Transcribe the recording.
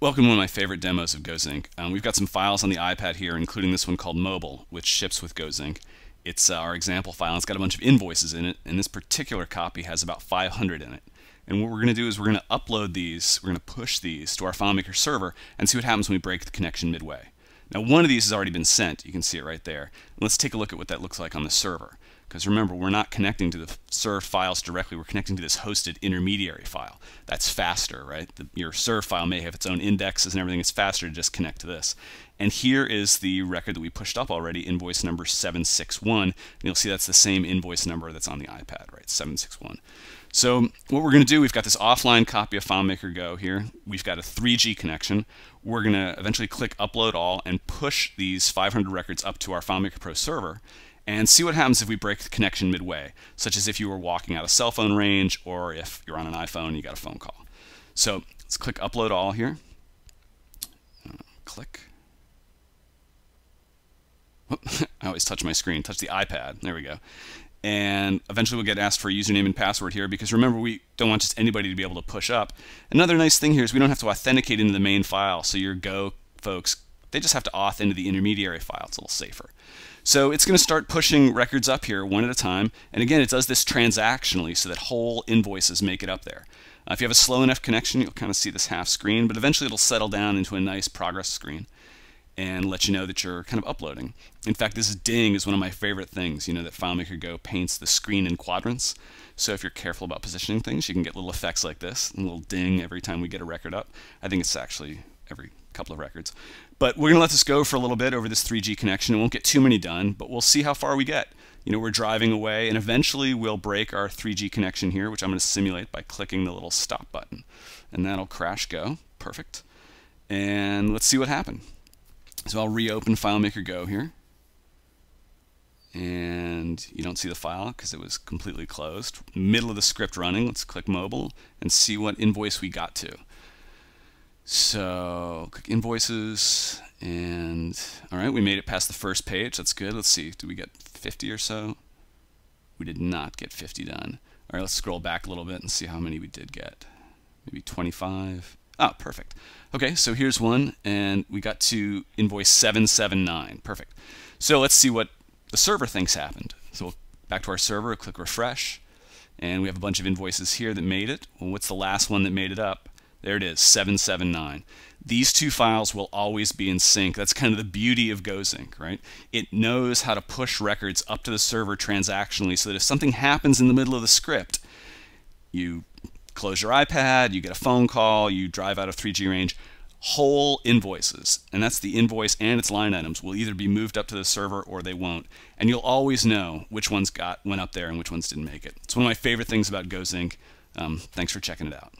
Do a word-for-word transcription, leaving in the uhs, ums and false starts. Welcome to one of my favorite demos of GoZync. Um, we've got some files on the iPad here, including this one called Mobile, which ships with GoZync. It's uh, our example file. It's got a bunch of invoices in it, and this particular copy has about five hundred in it. And what we're going to do is we're going to upload these, we're going to push these to our FileMaker server and see what happens when we break the connection midway. Now, one of these has already been sent. You can see it right there. Let's take a look at what that looks like on the server. Because remember, we're not connecting to the served files directly. We're connecting to this hosted intermediary file. That's faster, right? The, your served file may have its own indexes and everything. It's faster to just connect to this. And here is the record that we pushed up already, invoice number seven six one. And you'll see that's the same invoice number that's on the iPad, right? seven six one. So what we're going to do, we've got this offline copy of FileMaker Go here. We've got a three G connection. We're going to eventually click Upload All and push these five hundred records up to our FileMaker Pro server, and see what happens if we break the connection midway, such as if you were walking out of cell phone range or if you're on an iPhone and you got a phone call. So let's click Upload All here. Uh, click. Whoop, I always touch my screen, touch the iPad. There we go. And eventually we'll get asked for a username and password here, because remember, we don't want just anybody to be able to push up. Another nice thing here is we don't have to authenticate into the main file, so your Go folks, they just have to auth into the intermediary file. It's a little safer. So it's going to start pushing records up here one at a time. And again, it does this transactionally so that whole invoices make it up there. Uh, if you have a slow enough connection, you'll kind of see this half screen, but eventually it'll settle down into a nice progress screen and let you know that you're kind of uploading. In fact, this ding is one of my favorite things. You know that FileMaker Go paints the screen in quadrants. So if you're careful about positioning things, you can get little effects like this, a little ding every time we get a record up. I think it's actually every couple of records. But we're going to let this go for a little bit over this three G connection. It won't get too many done, but we'll see how far we get. You know, we're driving away, and eventually we'll break our three G connection here, which I'm going to simulate by clicking the little stop button. And that'll crash Go. Perfect. And let's see what happened. So I'll reopen FileMaker Go here. And you don't see the file because it was completely closed. Middle of the script running. Let's click Mobile and see what invoice we got to. So click Invoices, and all right, we made it past the first page. That's good. Let's see, did we get fifty or so? We did not get fifty done. All right, let's scroll back a little bit and see how many we did get. Maybe twenty-five. Ah, perfect. Okay, so here's one, and we got to invoice seven seven nine. Perfect. So let's see what the server thinks happened. So we'll back to our server, click Refresh, and we have a bunch of invoices here that made it. Well, what's the last one that made it up? There it is, seven seven nine. These two files will always be in sync. That's kind of the beauty of GoZync, right? It knows how to push records up to the server transactionally so that if something happens in the middle of the script, you close your iPad, you get a phone call, you drive out of three G range, whole invoices, and that's the invoice and its line items, will either be moved up to the server or they won't. And you'll always know which ones got went up there and which ones didn't make it. It's one of my favorite things about GoZync. Um, thanks for checking it out.